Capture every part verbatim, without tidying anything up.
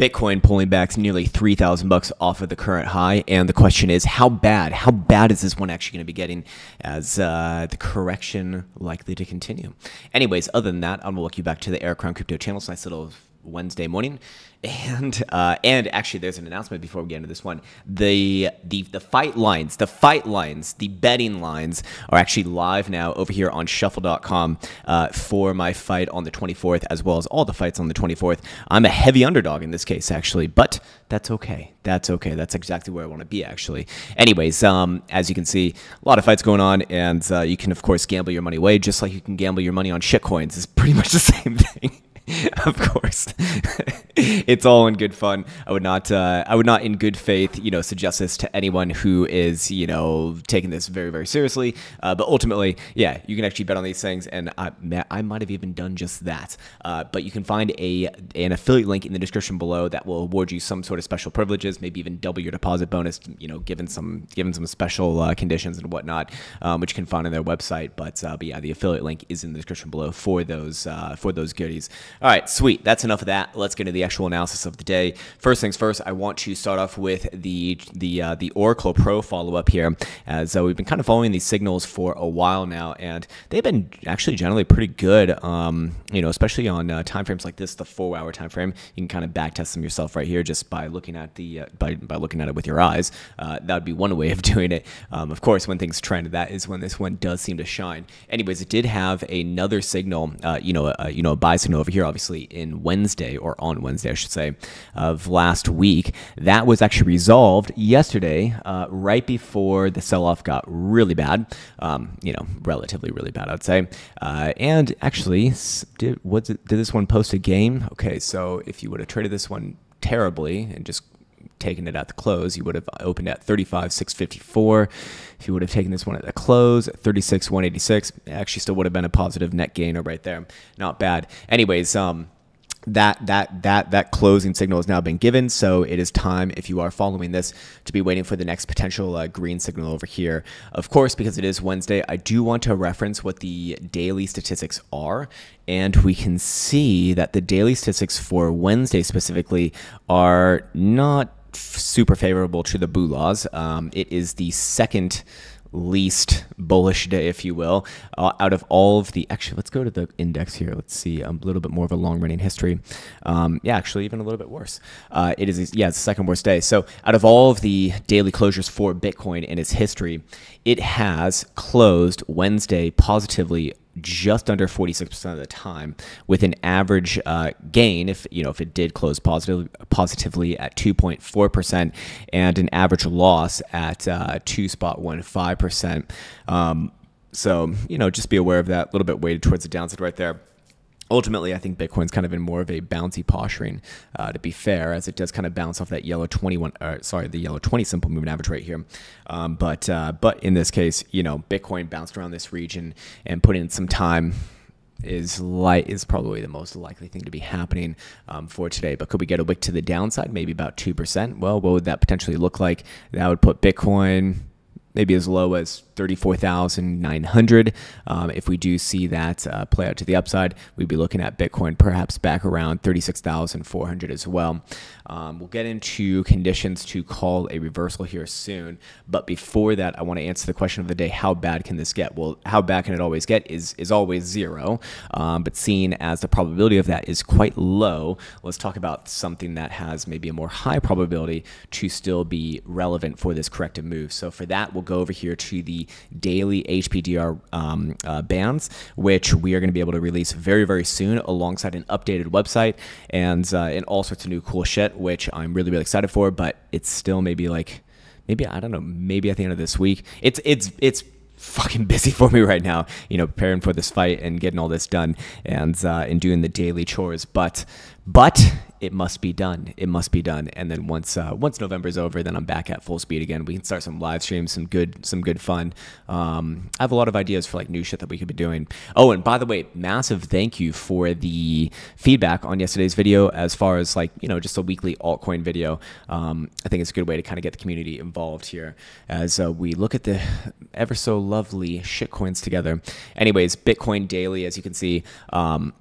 Bitcoin pulling back nearly three thousand bucks off of the current high. And the question is, how bad, how bad is this one actually going to be getting as uh, the correction likely to continue? Anyways, other than that, I'm going to walk you back to the Eric Krown Crypto channel. It's a nice little Wednesday morning. And uh, and actually, there's an announcement before we get into this one. The, the the fight lines, the fight lines, the betting lines are actually live now over here on shuffle dot com uh, for my fight on the twenty-fourth, as well as all the fights on the twenty-fourth. I'm a heavy underdog in this case, actually, but that's okay. That's okay. That's exactly where I want to be, actually. Anyways, um, as you can see, a lot of fights going on, and uh, you can, of course, gamble your money away, just like you can gamble your money on shitcoins. It's pretty much the same thing. Of course, it's all in good fun. I would not, uh, I would not, in good faith, you know, suggest this to anyone who is, you know, taking this very, very seriously. Uh, but ultimately, yeah, you can actually bet on these things, and I, I might have even done just that. Uh, but you can find a an affiliate link in the description below that will award you some sort of special privileges, maybe even double your deposit bonus, you know, given some given some special uh, conditions and whatnot, um, which you can find on their website. But, uh, but yeah, the affiliate link is in the description below for those uh, for those goodies. All right, sweet. That's enough of that. Let's get into the actual analysis of the day. First things first, I want to start off with the the uh, the Oracle Pro follow-up here, as uh, we've been kind of following these signals for a while now, and they've been actually generally pretty good. Um, you know, especially on uh, timeframes like this, the four-hour time frame. You can kind of back test them yourself right here just by looking at the uh, by by looking at it with your eyes. Uh, that would be one way of doing it. Um, of course, when things trend, that is when this one does seem to shine. Anyways, it did have another signal. Uh, you know, uh, you know, a buy signal over here, obviously, in Wednesday, or on Wednesday, I should say, of last week. That was actually resolved yesterday, uh, right before the sell-off got really bad, um, you know, relatively really bad, I'd say. Uh, and actually, did, was it, did this one post a gain? Okay, so if you would have traded this one terribly and just taken it at the close, you would have opened at thirty-five six fifty-four. If you would have taken this one at the close, thirty-six one eighty-six, it actually still would have been a positive net gainer right there. Not bad. Anyways, um, that that that that closing signal has now been given, so it is time, if you are following this, to be waiting for the next potential uh, green signal over here. Of course, because it is Wednesday, I do want to reference what the daily statistics are, and we can see that the daily statistics for Wednesday specifically are not super favorable to the Boolahs. Um, it is the second least bullish day, if you will, uh, out of all of the, actually, let's go to the index here. Let's see a little bit more of a long running history. Um, yeah, actually even a little bit worse. Uh, it is, yeah, it's the second worst day. So out of all of the daily closures for Bitcoin in its history, it has closed Wednesday positively just under forty-six percent of the time, with an average uh, gain, if you know, if it did close positive, positively at two point four percent, and an average loss at uh, two point one five percent. Um, so, you know, just be aware of that. A little bit weighted towards the downside right there. Ultimately, I think Bitcoin's kind of in more of a bouncy posturing, uh, to be fair, as it does kind of bounce off that yellow twenty-one, uh, sorry, the yellow twenty simple moving average right here. Um, but uh, but in this case, you know, Bitcoin bounced around this region and put in some time. Is light is probably the most likely thing to be happening um, for today. But could we get a wick to the downside? Maybe about two percent. Well, what would that potentially look like? That would put Bitcoin maybe as low as thirty-four thousand nine hundred. Um, if we do see that uh, play out to the upside, we'd be looking at Bitcoin perhaps back around thirty-six thousand four hundred as well. Um, we'll get into conditions to call a reversal here soon. But before that, I want to answer the question of the day, how bad can this get? Well, how bad can it always get is, is always zero. Um, but seeing as the probability of that is quite low, let's talk about something that has maybe a more high probability to still be relevant for this corrective move. So for that, we'll go over here to the daily H P D R um, uh, bands, which we are going to be able to release very, very soon, alongside an updated website and uh, and all sorts of new cool shit, which I'm really, really excited for. But it's still maybe like, maybe I don't know, maybe at the end of this week. It's it's it's fucking busy for me right now, you know, preparing for this fight and getting all this done, and uh, and doing the daily chores. But but. It must be done. It must be done. And then once uh, once November's over, then I'm back at full speed again. We can start some live streams, some good some good fun. Um, I have a lot of ideas for like new shit that we could be doing. Oh, and by the way, massive thank you for the feedback on yesterday's video as far as like, you know, just a weekly altcoin video. Um, I think it's a good way to kind of get the community involved here as uh, we look at the ever so lovely shitcoins together. Anyways, Bitcoin daily, as you can see, um,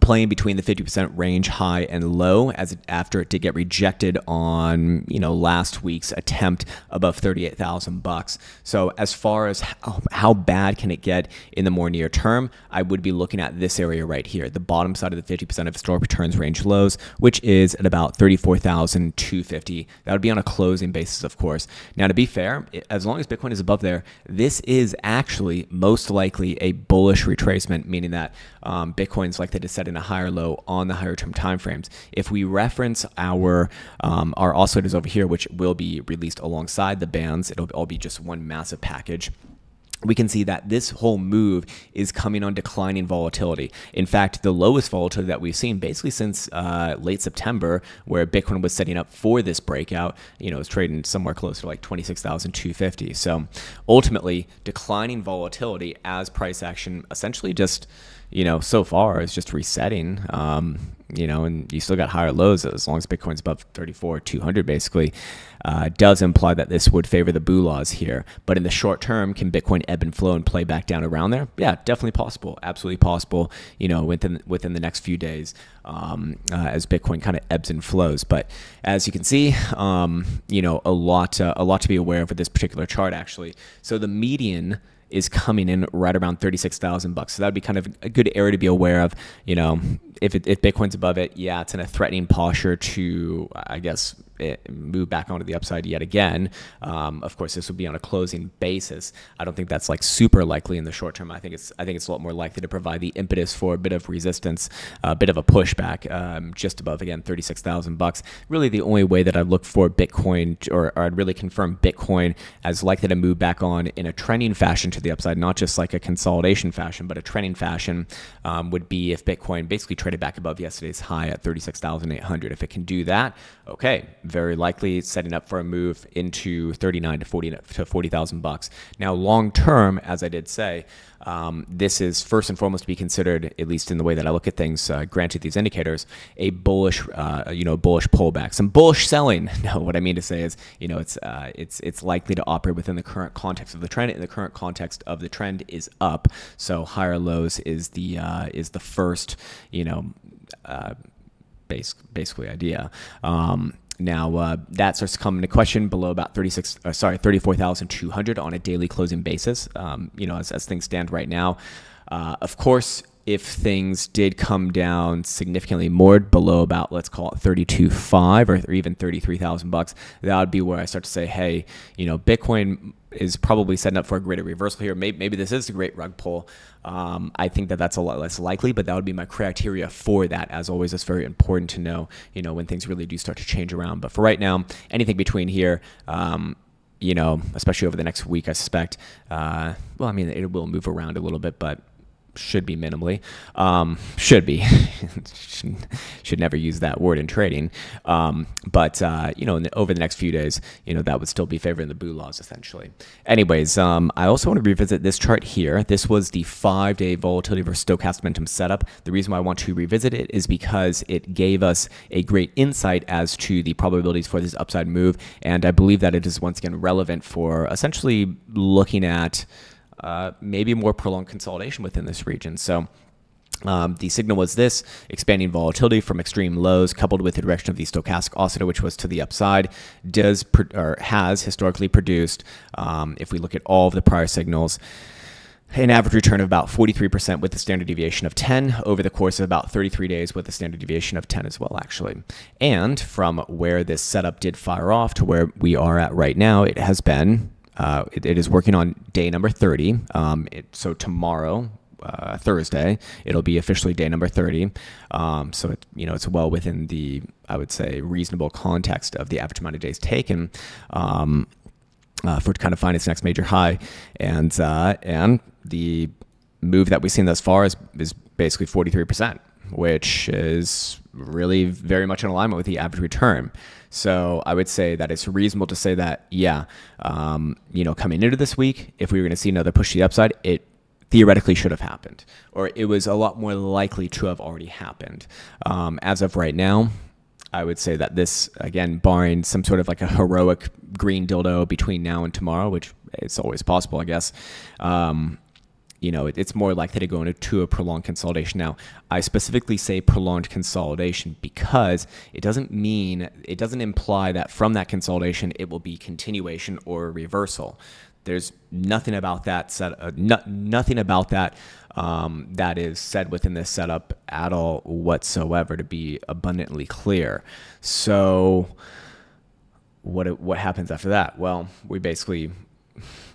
playing between the fifty percent range high and low as it, after it did get rejected on, you know, last week's attempt above thirty-eight thousand bucks. So as far as how, how bad can it get in the more near term, I would be looking at this area right here, the bottom side of the fifty percent of historic returns range lows, which is at about thirty-four thousand two hundred fifty. That would be on a closing basis, of course. Now, to be fair, as long as Bitcoin is above there, this is actually most likely a bullish retracement, meaning that um, Bitcoin's likely to set in a higher low on the higher term timeframes. If we reference our um, our oscillators over here, which will be released alongside the bands, it'll all be just one massive package. We can see that this whole move is coming on declining volatility. In fact, the lowest volatility that we've seen basically since uh, late September, where Bitcoin was setting up for this breakout, you know, it's trading somewhere closer to like twenty-six thousand two hundred fifty. So ultimately, declining volatility as price action essentially just, you know, so far is just resetting, um, you know, and you still got higher lows as long as Bitcoin's above thirty-four thousand two hundred basically, uh, does imply that this would favor the Boolahs here. But in the short term, can Bitcoin ebb and flow and play back down around there? Yeah, definitely possible. Absolutely possible, you know, within, within the next few days um, uh, as Bitcoin kind of ebbs and flows. But as you can see, um, you know, a lot, uh, a lot to be aware of with this particular chart actually. So the median is coming in right around thirty-six thousand bucks. So that'd be kind of a good area to be aware of. You know, if, it, if Bitcoin's above it, yeah, it's in a threatening posture to, I guess, it, move back onto the upside yet again. Um, of course, this would be on a closing basis. I don't think that's like super likely in the short term. I think it's I think it's a lot more likely to provide the impetus for a bit of resistance, a bit of a pushback, um, just above again thirty-six thousand bucks. Really, the only way that I'd look for Bitcoin, or, or I'd really confirm Bitcoin as likely to move back on in a trending fashion to the upside, not just like a consolidation fashion, but a trending fashion, um, would be if Bitcoin basically traded back above yesterday's high at thirty-six thousand eight hundred. If it can do that, okay, very likely setting up for a move into thirty-nine to forty to forty thousand bucks. Now, long term, as I did say, um, this is first and foremost to be considered, at least in the way that I look at things. Uh, granted, these indicators, a bullish, uh, you know, bullish pullback, some bullish selling. No, what I mean to say is, you know, it's uh, it's it's likely to operate within the current context of the trend, and the current context of the trend is up. So higher lows is the uh, is the first, you know, uh, base basically idea. Um, Now, uh, that starts to come into question below about thirty-six, uh, sorry, thirty-four thousand two hundred on a daily closing basis, um, you know, as, as things stand right now. Uh, of course, if things did come down significantly more below about, let's call it thirty-two thousand five hundred or, or even thirty-three thousand bucks, that would be where I start to say, hey, you know, Bitcoin is probably setting up for a greater reversal here. Maybe, maybe this is a great rug pull. Um, I think that that's a lot less likely, but that would be my criteria for that. As always, it's very important to know, you know, when things really do start to change around. But for right now, anything between here, um, you know, especially over the next week, I suspect, uh, well, I mean, it will move around a little bit, but should be minimally, um, should be, should, should never use that word in trading. Um, but, uh, you know, in the, over the next few days, you know, that would still be favoring the Boolahs essentially. Anyways, um, I also want to revisit this chart here. This was the five day volatility versus stochastic momentum setup. The reason why I want to revisit it is because it gave us a great insight as to the probabilities for this upside move. And I believe that it is once again relevant for essentially looking at Uh, maybe more prolonged consolidation within this region. So um, the signal was this: expanding volatility from extreme lows coupled with the direction of the stochastic oscillator, which was to the upside, does or has historically produced, um, if we look at all of the prior signals, an average return of about forty-three percent with a standard deviation of ten over the course of about thirty-three days with a standard deviation of ten as well, actually. And from where this setup did fire off to where we are at right now, it has been Uh, it, it is working on day number thirty. Um, it, so tomorrow, uh, Thursday, it'll be officially day number thirty. Um, so it, you know, it's well within the, I would say, reasonable context of the average amount of days taken um, uh, for it to kind of find its next major high. And uh, and the move that we've seen thus far is is basically forty-three percent, which is really very much in alignment with the average return. So I would say that it's reasonable to say that, yeah, um, you know, coming into this week, if we were going to see another push to the upside, it theoretically should have happened, or it was a lot more likely to have already happened. Um, as of right now, I would say that this, again, barring some sort of like a heroic green dildo between now and tomorrow, which it's always possible, I guess, um, you know, it, it's more likely to go into a prolonged consolidation. Now, I specifically say prolonged consolidation because it doesn't mean, it doesn't imply that from that consolidation, it will be continuation or reversal. There's nothing about that set, uh, no, nothing about that um, that is said within this setup at all whatsoever, to be abundantly clear. So what what happens after that? Well, we basically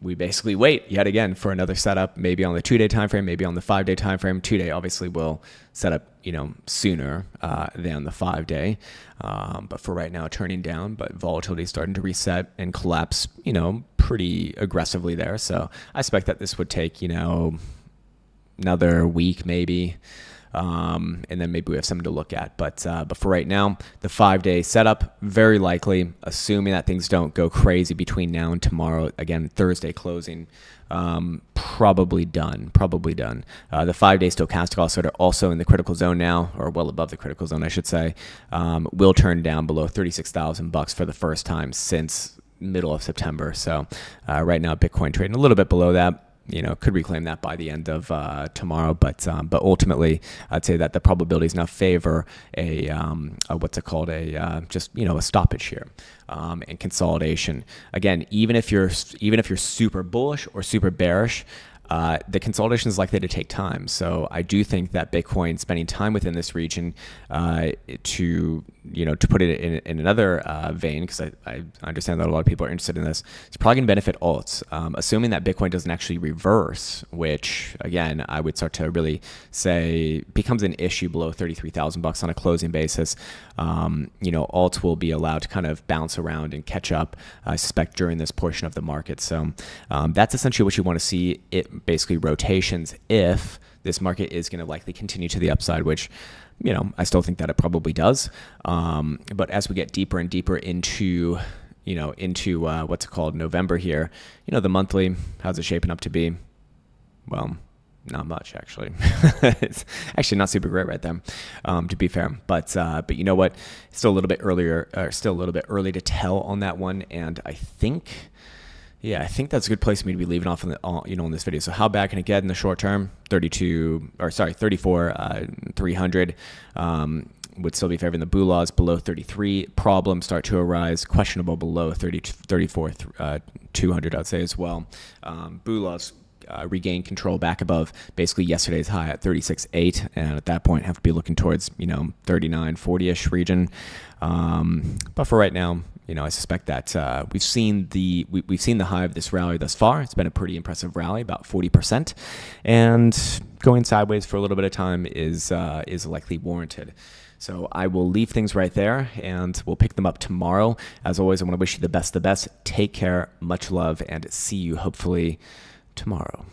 we basically wait yet again for another setup, maybe on the two-day time frame, maybe on the five-day time frame. Two-day obviously will set up, you know, sooner uh, than the five-day, um, but for right now, turning down. But volatility is starting to reset and collapse, you know, pretty aggressively there. So I expect that this would take, you know, another week maybe. Um, and then maybe we have something to look at, but, uh, but for right now, the five day setup, very likely, assuming that things don't go crazy between now and tomorrow. Again, Thursday closing, um, probably done, probably done. Uh, the five day stochastic oscillator also in the critical zone now, or well above the critical zone, I should say, um, will turn down below thirty-six thousand bucks for the first time since middle of September. So, uh, right now, Bitcoin trading a little bit below that. You know, could reclaim that by the end of uh, tomorrow, but um, but ultimately, I'd say that the probabilities now favor a, um, a what's it called, a uh, just you know a stoppage here um, and consolidation. Again, even if you're even if you're super bullish or super bearish, Uh, the consolidation is likely to take time. So I do think that Bitcoin spending time within this region uh, to, you know, to put it in, in another uh, vein, because I, I understand that a lot of people are interested in this, it's probably going to benefit alts, um, assuming that Bitcoin doesn't actually reverse, which again, I would start to really say becomes an issue below thirty-three thousand bucks on a closing basis. Um, you know, alts will be allowed to kind of bounce around and catch up, I suspect, during this portion of the market. So um, that's essentially what you want to see. It basically rotations if this market is going to likely continue to the upside, which, you know, I still think that it probably does. Um, but as we get deeper and deeper into, you know, into uh, what's it called, November here, you know, the monthly, how's it shaping up to be? Well, not much, actually. It's actually not super great right there, um, to be fair. But uh, but you know what? Still a little bit earlier, or still a little bit early to tell on that one, and I think. Yeah, I think that's a good place for me to be leaving off in the, you know, in this video. So how bad can it get in the short term? thirty-two, or sorry, thirty-four, uh, three hundred um, would still be favoring the Boulahs. Below thirty-three, problems start to arise. Questionable below thirty, thirty-four, uh, two hundred, I'd say as well. Um, Boulahs uh, regain control back above basically yesterday's high at thirty-six eight, and at that point have to be looking towards, you know, thirty-nine, forty-ish region. Um, but for right now, you know, I suspect that uh, we've seen the we, we've seen the high of this rally thus far. It's been a pretty impressive rally, about forty percent, and going sideways for a little bit of time is uh, is likely warranted. So I will leave things right there, and we'll pick them up tomorrow. As always, I want to wish you the best, the best. Take care, much love, and see you hopefully tomorrow.